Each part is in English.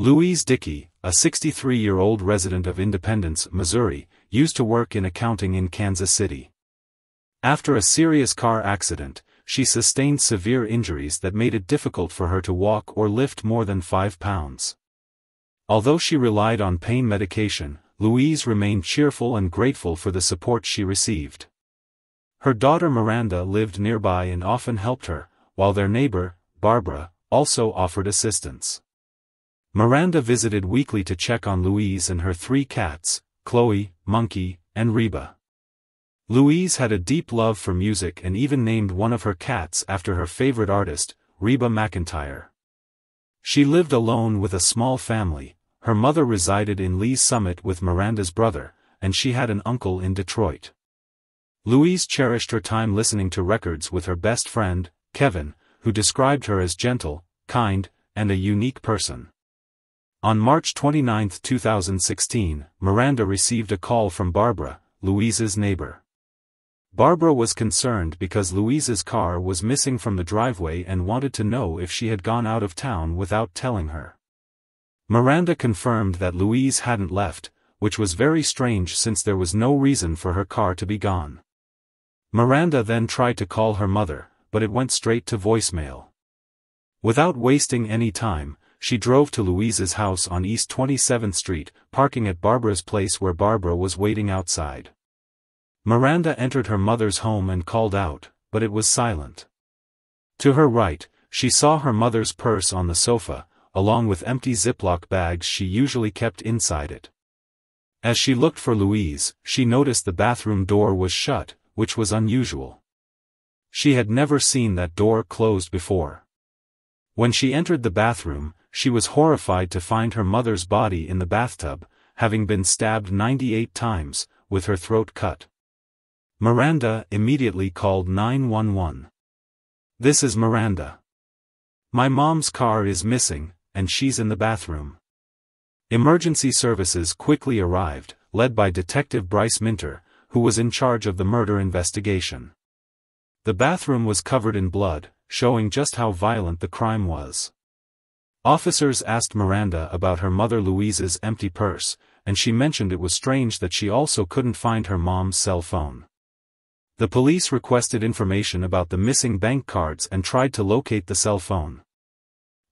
Louise Dickey, a 63-year-old resident of Independence, Missouri, used to work in accounting in Kansas City. After a serious car accident, she sustained severe injuries that made it difficult for her to walk or lift more than 5 pounds. Although she relied on pain medication, Louise remained cheerful and grateful for the support she received. Her daughter Miranda lived nearby and often helped her, while their neighbor, Barbara, also offered assistance. Miranda visited weekly to check on Louise and her 3 cats, Chloe, Monkey, and Reba. Louise had a deep love for music and even named one of her cats after her favorite artist, Reba McEntire. She lived alone with a small family. Her mother resided in Lee's Summit with Miranda's brother, and she had an uncle in Detroit. Louise cherished her time listening to records with her best friend, Kevin, who described her as gentle, kind, and a unique person. On March 29, 2016, Miranda received a call from Barbara, Louise's neighbor. Barbara was concerned because Louise's car was missing from the driveway and wanted to know if she had gone out of town without telling her. Miranda confirmed that Louise hadn't left, which was very strange since there was no reason for her car to be gone. Miranda then tried to call her mother, but it went straight to voicemail. Without wasting any time, she drove to Louise's house on East 27th Street, parking at Barbara's place where Barbara was waiting outside. Miranda entered her mother's home and called out, but it was silent. To her right, she saw her mother's purse on the sofa, along with empty Ziploc bags she usually kept inside it. As she looked for Louise, she noticed the bathroom door was shut, which was unusual. She had never seen that door closed before. When she entered the bathroom, she was horrified to find her mother's body in the bathtub, having been stabbed 98 times, with her throat cut. Miranda immediately called 911. "This is Miranda. My mom's car is missing, and she's in the bathroom." Emergency services quickly arrived, led by Detective Bryce Minter, who was in charge of the murder investigation. The bathroom was covered in blood, showing just how violent the crime was. Officers asked Miranda about her mother Louise's empty purse, and she mentioned it was strange that she also couldn't find her mom's cell phone. The police requested information about the missing bank cards and tried to locate the cell phone.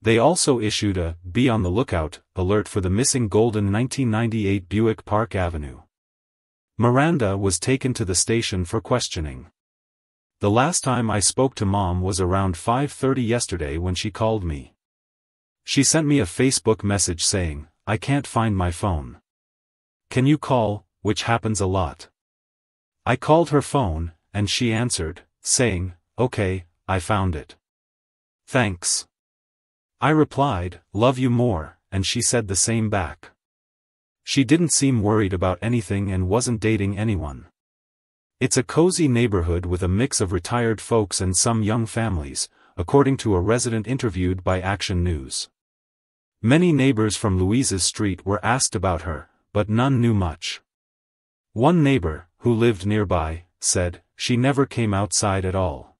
They also issued a "Be on the lookout" alert for the missing golden 1998 Buick Park Avenue. Miranda was taken to the station for questioning. "The last time I spoke to Mom was around 5:30 yesterday when she called me. She sent me a Facebook message saying, I can't find my phone. Can you call?" which happens a lot. "I called her phone, and she answered, saying, okay, I found it. Thanks. I replied, love you more, and she said the same back. She didn't seem worried about anything and wasn't dating anyone. It's a cozy neighborhood with a mix of retired folks and some young families," according to a resident interviewed by Action News. Many neighbors from Louise's street were asked about her, but none knew much. One neighbor, who lived nearby, said, she never came outside at all.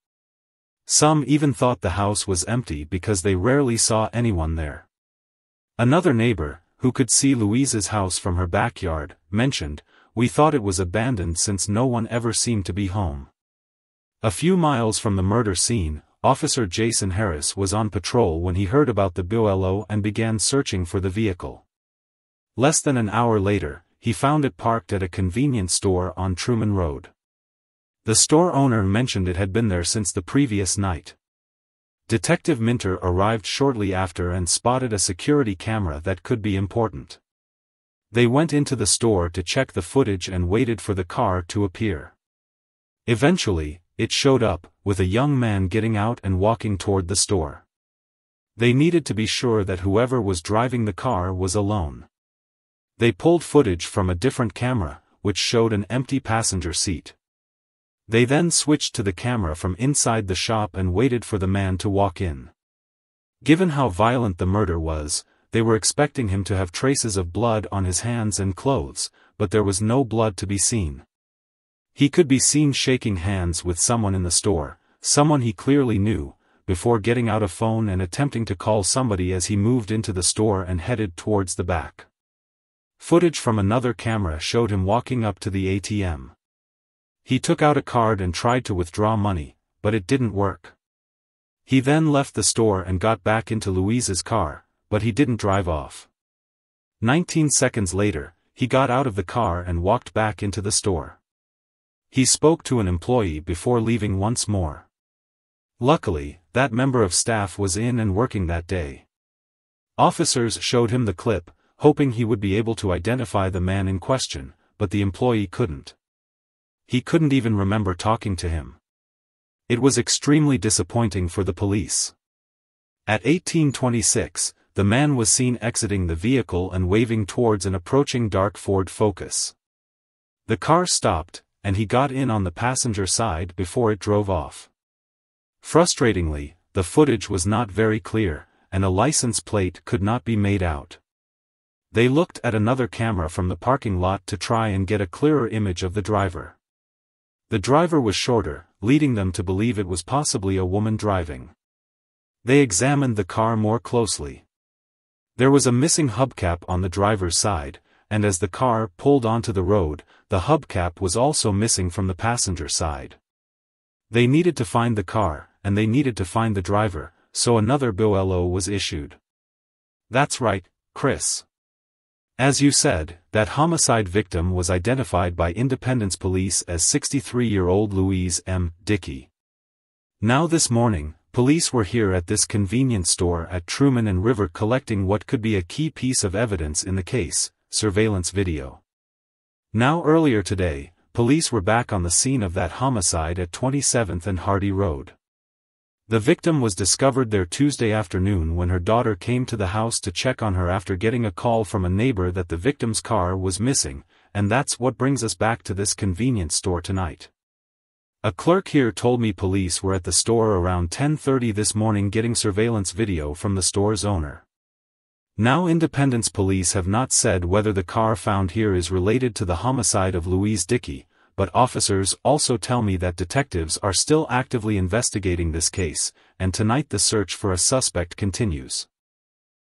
Some even thought the house was empty because they rarely saw anyone there. Another neighbor, who could see Louise's house from her backyard, mentioned, "We thought it was abandoned since no one ever seemed to be home." A few miles from the murder scene, Officer Jason Harris was on patrol when he heard about the bungalow and began searching for the vehicle. Less than an hour later, he found it parked at a convenience store on Truman Road. The store owner mentioned it had been there since the previous night. Detective Minter arrived shortly after and spotted a security camera that could be important. They went into the store to check the footage and waited for the car to appear. Eventually, it showed up, with a young man getting out and walking toward the store. They needed to be sure that whoever was driving the car was alone. They pulled footage from a different camera, which showed an empty passenger seat. They then switched to the camera from inside the shop and waited for the man to walk in. Given how violent the murder was, they were expecting him to have traces of blood on his hands and clothes, but there was no blood to be seen. He could be seen shaking hands with someone in the store, someone he clearly knew, before getting out a phone and attempting to call somebody as he moved into the store and headed towards the back. Footage from another camera showed him walking up to the ATM. He took out a card and tried to withdraw money, but it didn't work. He then left the store and got back into Louise's car, but he didn't drive off. 19 seconds later, he got out of the car and walked back into the store. He spoke to an employee before leaving once more. Luckily, that member of staff was in and working that day. Officers showed him the clip, hoping he would be able to identify the man in question, but the employee couldn't. He couldn't even remember talking to him. It was extremely disappointing for the police. At 18:26, the man was seen exiting the vehicle and waving towards an approaching dark Ford Focus. The car stopped, and he got in on the passenger side before it drove off. Frustratingly, the footage was not very clear, and a license plate could not be made out. They looked at another camera from the parking lot to try and get a clearer image of the driver. The driver was shorter, leading them to believe it was possibly a woman driving. They examined the car more closely. There was a missing hubcap on the driver's side, and as the car pulled onto the road, the hubcap was also missing from the passenger side. They needed to find the car, and they needed to find the driver, so another BOLO was issued. That's right, Chris. As you said, that homicide victim was identified by Independence police as 63-year-old Louise M. Dickey. Now this morning, police were here at this convenience store at Truman and River collecting what could be a key piece of evidence in the case, surveillance video. Now earlier today, police were back on the scene of that homicide at 27th and Hardy Road. The victim was discovered there Tuesday afternoon when her daughter came to the house to check on her after getting a call from a neighbor that the victim's car was missing, and that's what brings us back to this convenience store tonight. A clerk here told me police were at the store around 10:30 this morning getting surveillance video from the store's owner. Now Independence police have not said whether the car found here is related to the homicide of Louise Dickey, but officers also tell me that detectives are still actively investigating this case, and tonight the search for a suspect continues.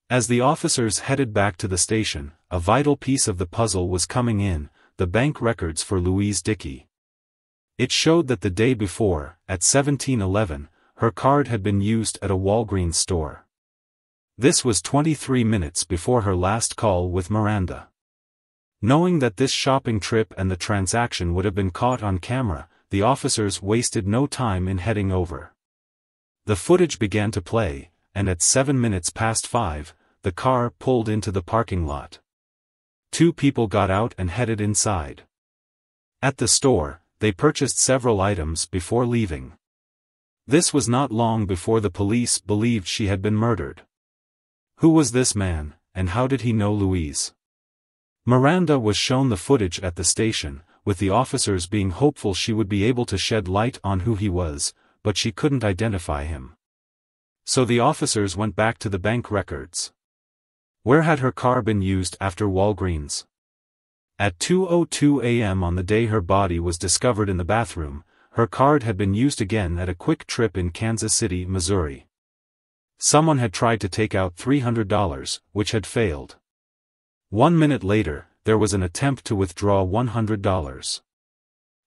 As the officers headed back to the station, a vital piece of the puzzle was coming in, the bank records for Louise Dickey. It showed that the day before, at 17:11, her card had been used at a Walgreens store. This was 23 minutes before her last call with Miranda. Knowing that this shopping trip and the transaction would have been caught on camera, the officers wasted no time in heading over. The footage began to play, and at 5:07, the car pulled into the parking lot. Two people got out and headed inside. At the store, they purchased several items before leaving. This was not long before the police believed she had been murdered. Who was this man, and how did he know Louise? Miranda was shown the footage at the station, with the officers being hopeful she would be able to shed light on who he was, but she couldn't identify him. So the officers went back to the bank records. Where had her car been used after Walgreens? At 2:02 a.m. on the day her body was discovered in the bathroom, her card had been used again at a quick trip in Kansas City, Missouri. Someone had tried to take out $300, which had failed. 1 minute later, there was an attempt to withdraw $100.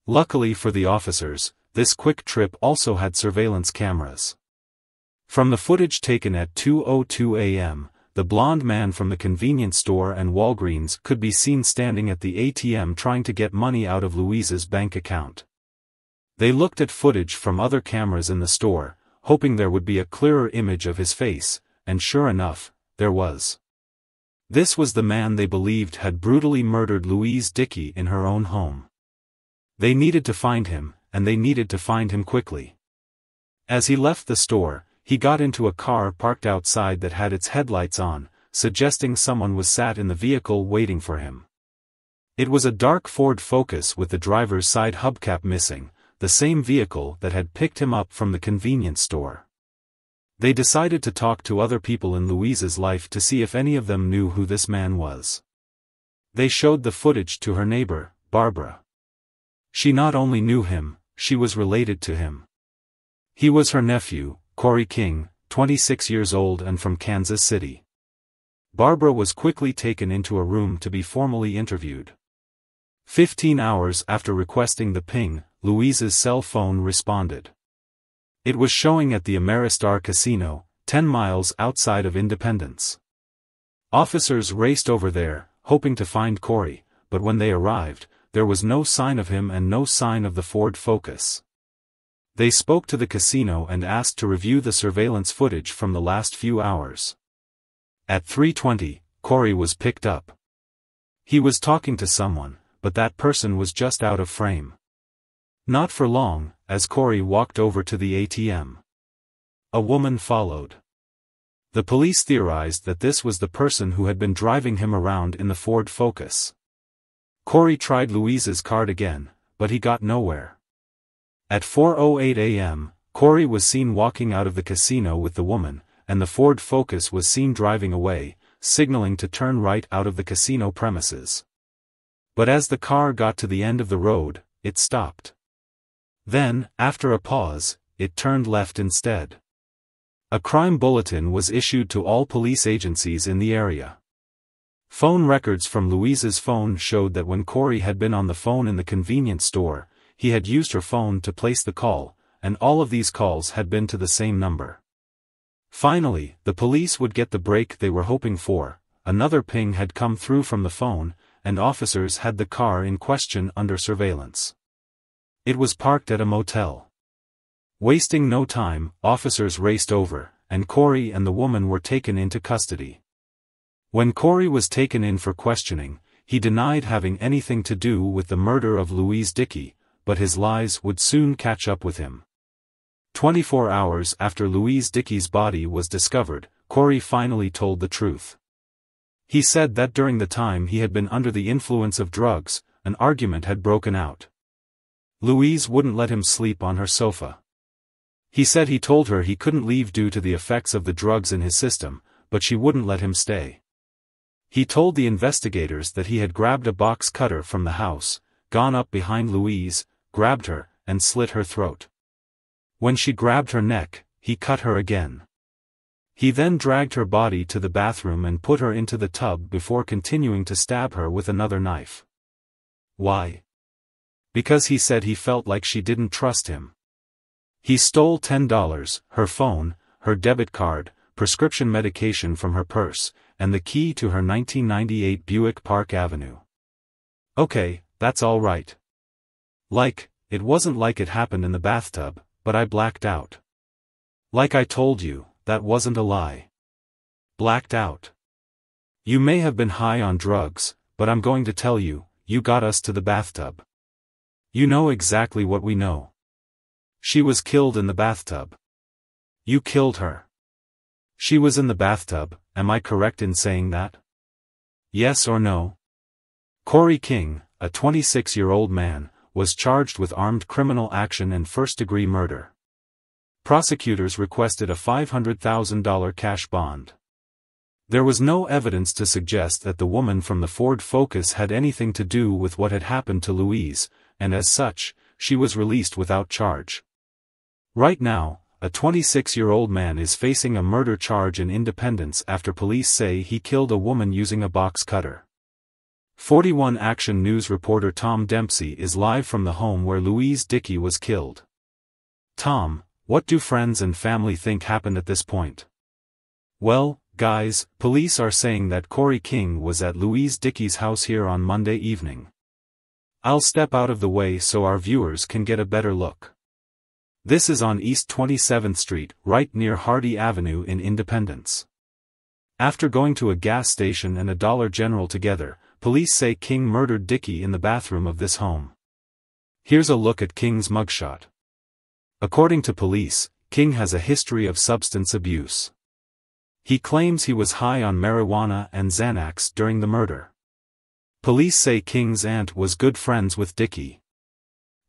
Luckily for the officers, this quick trip also had surveillance cameras. From the footage taken at 2:02 a.m., the blonde man from the convenience store and Walgreens could be seen standing at the ATM trying to get money out of Louise's bank account. They looked at footage from other cameras in the store, hoping there would be a clearer image of his face, and sure enough, there was. This was the man they believed had brutally murdered Louise Dickey in her own home. They needed to find him, and they needed to find him quickly. As he left the store, he got into a car parked outside that had its headlights on, suggesting someone was sat in the vehicle waiting for him. It was a dark Ford Focus with the driver's side hubcap missing, the same vehicle that had picked him up from the convenience store. They decided to talk to other people in Louise's life to see if any of them knew who this man was. They showed the footage to her neighbor, Barbara. She not only knew him, she was related to him. He was her nephew, Corey King, 26 years old and from Kansas City. Barbara was quickly taken into a room to be formally interviewed. 15 hours after requesting the ping, Louise's cell phone responded. It was showing at the Ameristar Casino, 10 miles outside of Independence. Officers raced over there, hoping to find Corey, but when they arrived, there was no sign of him and no sign of the Ford Focus. They spoke to the casino and asked to review the surveillance footage from the last few hours. At 3:20, Corey was picked up. He was talking to someone, but that person was just out of frame. Not for long, as Corey walked over to the ATM. A woman followed. The police theorized that this was the person who had been driving him around in the Ford Focus. Corey tried Louise's card again, but he got nowhere. At 4:08 a.m., Corey was seen walking out of the casino with the woman, and the Ford Focus was seen driving away, signaling to turn right out of the casino premises. But as the car got to the end of the road, it stopped. Then, after a pause, it turned left instead. A crime bulletin was issued to all police agencies in the area. Phone records from Louise's phone showed that when Corey had been on the phone in the convenience store, he had used her phone to place the call, and all of these calls had been to the same number. Finally, the police would get the break they were hoping for. Another ping had come through from the phone, and officers had the car in question under surveillance. It was parked at a motel. Wasting no time, officers raced over, and Corey and the woman were taken into custody. When Corey was taken in for questioning, he denied having anything to do with the murder of Louise Dickey, but his lies would soon catch up with him. 24 hours after Louise Dickey's body was discovered, Corey finally told the truth. He said that during the time he had been under the influence of drugs, an argument had broken out. Louise wouldn't let him sleep on her sofa. He said he told her he couldn't leave due to the effects of the drugs in his system, but she wouldn't let him stay. He told the investigators that he had grabbed a box cutter from the house, gone up behind Louise, grabbed her, and slit her throat. When she grabbed her neck, he cut her again. He then dragged her body to the bathroom and put her into the tub before continuing to stab her with another knife. Why? Because he said he felt like she didn't trust him. He stole $10, her phone, her debit card, prescription medication from her purse, and the key to her 1998 Buick Park Avenue. Okay, that's all right. Like, it wasn't like it happened in the bathtub, but I blacked out. Like I told you, that wasn't a lie. Blacked out. You may have been high on drugs, but I'm going to tell you, you got us to the bathtub. You know exactly what we know. She was killed in the bathtub. You killed her. She was in the bathtub, am I correct in saying that? Yes or no? Corey King, a 26-year-old man, was charged with armed criminal action and first-degree murder. Prosecutors requested a $500,000 cash bond. There was no evidence to suggest that the woman from the Ford Focus had anything to do with what had happened to Louise, and as such, she was released without charge. Right now, a 26-year-old man is facing a murder charge in Independence after police say he killed a woman using a box cutter. 41 Action News reporter Tom Dempsey is live from the home where Louise Dickey was killed. Tom, what do friends and family think happened at this point? Well, guys, police are saying that Corey King was at Louise Dickey's house here on Monday evening. I'll step out of the way so our viewers can get a better look. This is on East 27th Street, right near Hardy Avenue in Independence. After going to a gas station and a Dollar General together, police say King murdered Dickey in the bathroom of this home. Here's a look at King's mugshot. According to police, King has a history of substance abuse. He claims he was high on marijuana and Xanax during the murder. Police say King's aunt was good friends with Dickey.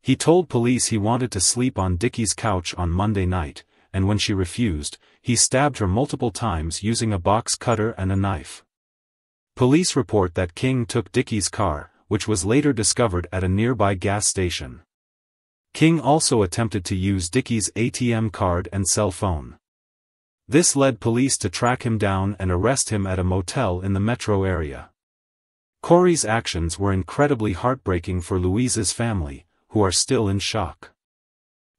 He told police he wanted to sleep on Dickey's couch on Monday night, and when she refused, he stabbed her multiple times using a box cutter and a knife. Police report that King took Dickey's car, which was later discovered at a nearby gas station. King also attempted to use Dickey's ATM card and cell phone. This led police to track him down and arrest him at a motel in the metro area. Corey's actions were incredibly heartbreaking for Louise's family, who are still in shock.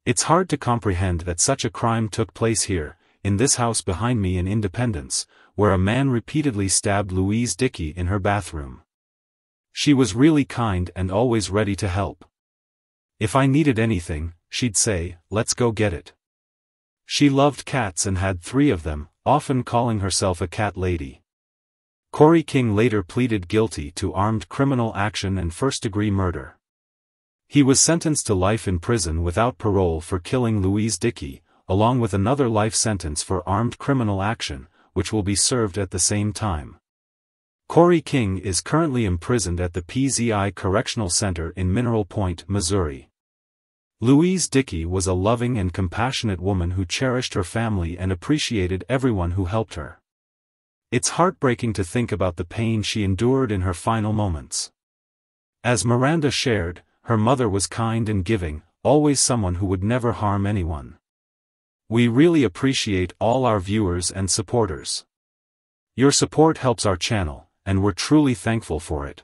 It's hard to comprehend that such a crime took place here, in this house behind me in Independence, where a man repeatedly stabbed Louise Dickey in her bathroom. She was really kind and always ready to help. If I needed anything, she'd say, "Let's go get it." She loved cats and had 3 of them, often calling herself a cat lady. Corey King later pleaded guilty to armed criminal action and first-degree murder. He was sentenced to life in prison without parole for killing Louise Dickey, along with another life sentence for armed criminal action, which will be served at the same time. Corey King is currently imprisoned at the PZI Correctional Center in Mineral Point, Missouri. Louise Dickey was a loving and compassionate woman who cherished her family and appreciated everyone who helped her. It's heartbreaking to think about the pain she endured in her final moments. As Miranda shared, her mother was kind and giving, always someone who would never harm anyone. We really appreciate all our viewers and supporters. Your support helps our channel, and we're truly thankful for it.